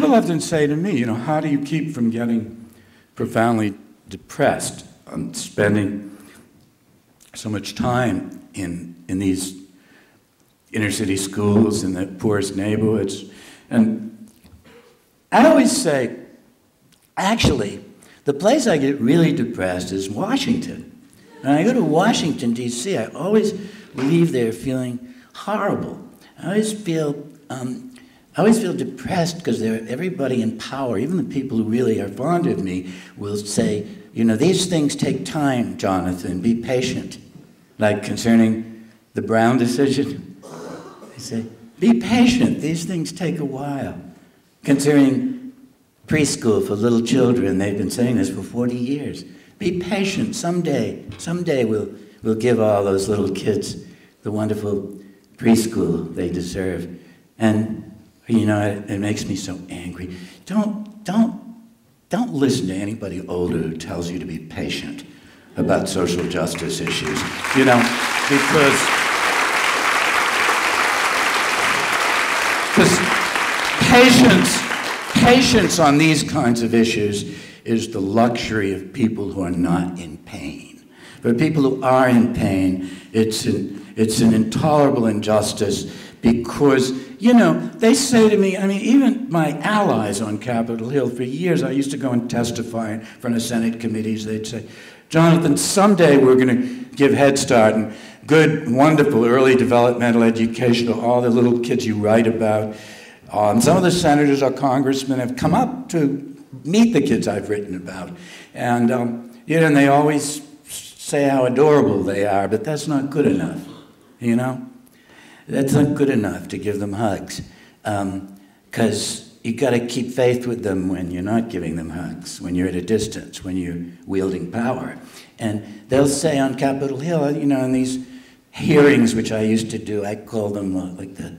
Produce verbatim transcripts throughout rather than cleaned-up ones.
people often say to me, you know, how do you keep from getting profoundly depressed on spending so much time in, in these inner city schools, in the poorest neighborhoods? And I always say, actually, the place I get really depressed is Washington. When I go to Washington, D C, I always leave there feeling horrible. I always feel, um, I always feel depressed because everybody in power, even the people who really are fond of me, will say, you know, these things take time, Jonathan, be patient. Like concerning the Brown decision, they say, be patient, these things take a while. Concerning preschool for little children, they've been saying this for forty years. Be patient, someday, someday we'll, we'll give all those little kids the wonderful preschool they deserve. And, you know, it, it makes me so angry. Don't, don't, don't listen to anybody older who tells you to be patient about social justice issues, you know, because, because patience, patience on these kinds of issues is the luxury of people who are not in pain. For people who are in pain, it's an, it's an intolerable injustice because, you know, they say to me, I mean, even my allies on Capitol Hill, for years I used to go and testify in front of Senate committees, they'd say, Jonathan, someday we're gonna give Head Start and good, wonderful early developmental education to all the little kids you write about. Um, some of the senators or congressmen have come up to meet the kids I've written about. And, um, you know, and they always say how adorable they are, but that's not good enough, you know? That's not good enough to give them hugs. Um, 'cause you've got to keep faith with them when you're not giving them hugs, when you're at a distance, when you're wielding power. And they'll say on Capitol Hill, you know, in these hearings which I used to do, I call them uh, like the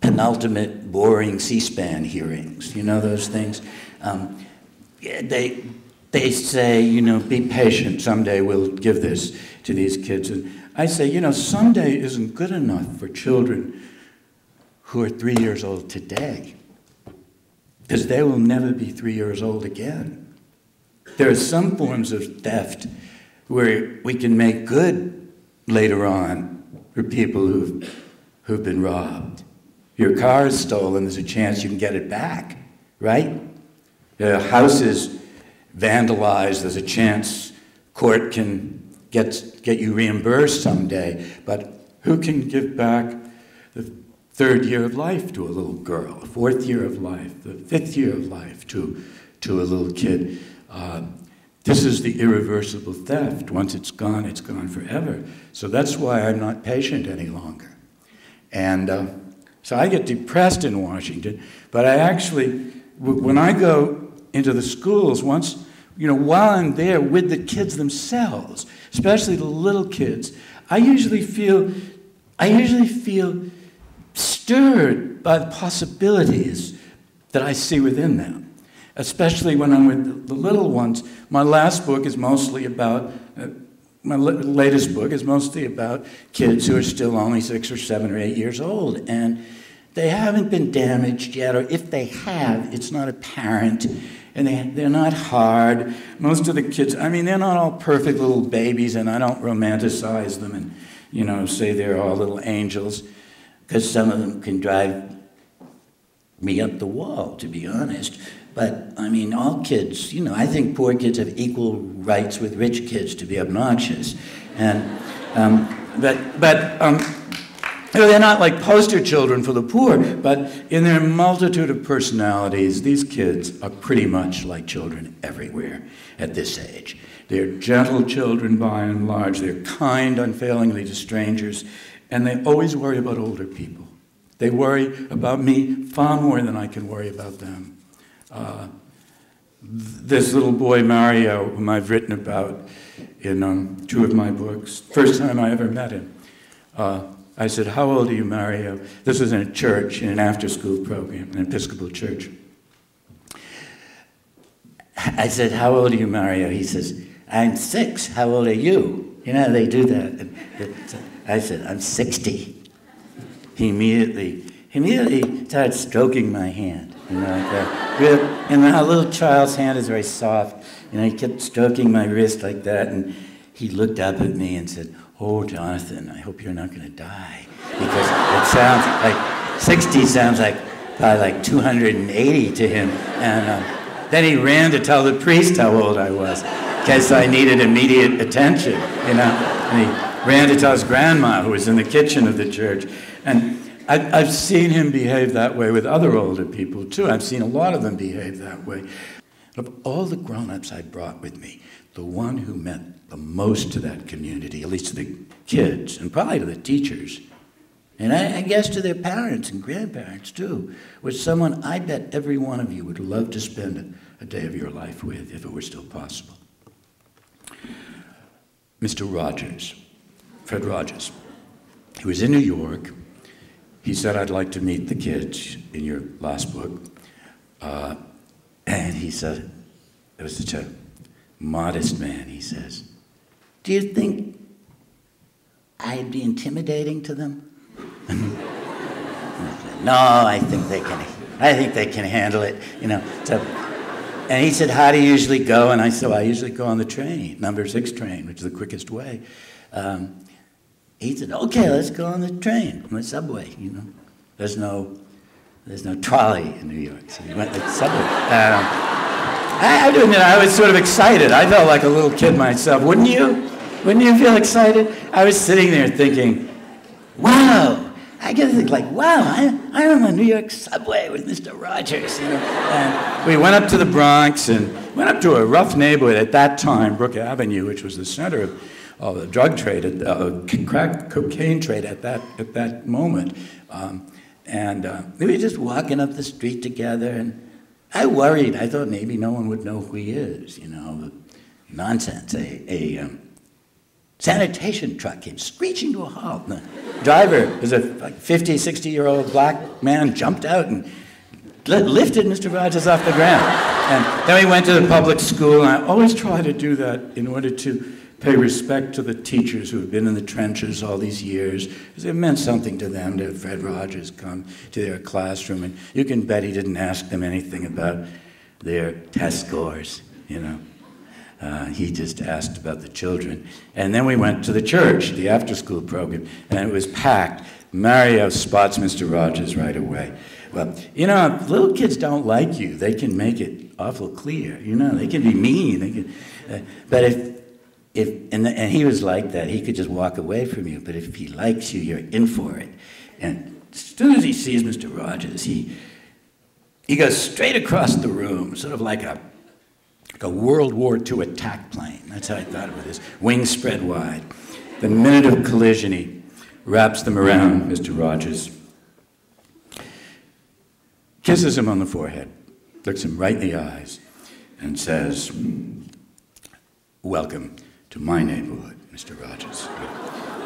penultimate boring C SPAN hearings, you know those things? Um, they, they say, you know, be patient, someday we'll give this to these kids. And I say, you know, someday isn't good enough for children who are three years old today, because they will never be three years old again. There are some forms of theft where we can make good later on for people who've, who've been robbed. Your car is stolen, there's a chance you can get it back, right? Your house is vandalized, there's a chance court can get, get you reimbursed someday, but who can give back the third year of life to a little girl, the fourth year of life, the fifth year of life to, to a little kid? Um, this is the irreversible theft. Once it's gone, it's gone forever. So that's why I'm not patient any longer. And, uh, So I get depressed in Washington, but I actually, when I go into the schools once, you know, while I'm there with the kids themselves, especially the little kids, I usually feel, I usually feel stirred by the possibilities that I see within them, especially when I'm with the little ones. My last book is mostly about, uh, My latest book is mostly about kids who are still only six or seven or eight years old, and they haven't been damaged yet, or if they have, it's not apparent, and they, they're not hard. Most of the kids, I mean, they're not all perfect little babies, and I don't romanticize them and, you know, say they're all little angels, because some of them can drive me up the wall, to be honest. But, I mean, all kids, you know, I think poor kids have equal rights with rich kids to be obnoxious. And, um, but, but um, they're not like poster children for the poor, but in their multitude of personalities, these kids are pretty much like children everywhere at this age. They're gentle children by and large. They're kind unfailingly to strangers, and they always worry about older people. They worry about me far more than I can worry about them. Uh, this little boy, Mario, whom I've written about in um, two of my books, first time I ever met him, uh, I said, how old are you, Mario? This was in a church, in an after-school program, an Episcopal church. I said, how old are you, Mario? He says, I'm six, how old are you? You know, they do that. And I said, I'm sixty. He immediately, he immediately started stroking my hand. You know, like that. With, and my little child's hand is very soft, and I kept stroking my wrist like that, and he looked up at me and said, "Oh, Jonathan, I hope you're not going to die, because it sounds like sixty sounds like by like two hundred eighty to him." And uh, then he ran to tell the priest how old I was, because I needed immediate attention, you know. And he ran to tell his grandma, who was in the kitchen of the church, and. I've seen him behave that way with other older people, too. I've seen a lot of them behave that way. Of all the grown-ups I brought with me, the one who meant the most to that community, at least to the kids, and probably to the teachers, and I, I guess to their parents and grandparents, too, was someone I bet every one of you would love to spend a, a day of your life with, if it were still possible. Mister Rogers, Fred Rogers. He was in New York. He said, "I'd like to meet the kids in your last book." Uh, and he said, it was such a modest man, he says, "Do you think I'd be intimidating to them?" I said, "No, I think they can, I think they can handle it, you know." So, and he said, "How do you usually go?" And I said, "Well, I usually go on the train, number six train, which is the quickest way." Um, He said, "Okay, let's go on the train, on the subway, you know. There's no, there's no trolley in New York, so we went to the subway." Um, I, I do admit, I was sort of excited. I felt like a little kid myself. Wouldn't you? Wouldn't you feel excited? I was sitting there thinking, wow, I get to think like, wow, I, I'm on the New York subway with Mister Rogers, you know. And we went up to the Bronx and went up to a rough neighborhood at that time, Brook Avenue, which was the center of Oh, the drug trade, uh, crack cocaine trade at that at that moment, um, and uh, we were just walking up the street together, and I worried. I thought maybe no one would know who he is, you know, nonsense. A, a um, sanitation truck came screeching to a halt. And the driver was a like fifty, sixty-year-old black man, jumped out and li lifted Mister Rogers off the ground. And then we went to the public school, and I always try to do that in order to pay respect to the teachers who have been in the trenches all these years, because it meant something to them to have Fred Rogers come to their classroom, and you can bet he didn't ask them anything about their test scores, you know. Uh, he just asked about the children. And then we went to the church, the after-school program, and it was packed. Mario spots Mister Rogers right away. Well, you know, little kids don't like you. They can make it awful clear, you know. They can be mean. They can, uh, but if If, and, and he was like that. He could just walk away from you, but if he likes you, you're in for it. And as soon as he sees Mister Rogers, he, he goes straight across the room, sort of like a, like a World War Two attack plane. That's how I thought about this. Wings spread wide. The minute of collision, he wraps them around Mister Rogers, kisses him on the forehead, looks him right in the eyes, and says, "Welcome to my neighborhood, Mister Rogers."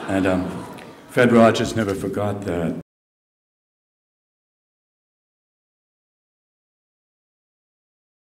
And um, Fred Rogers never forgot that.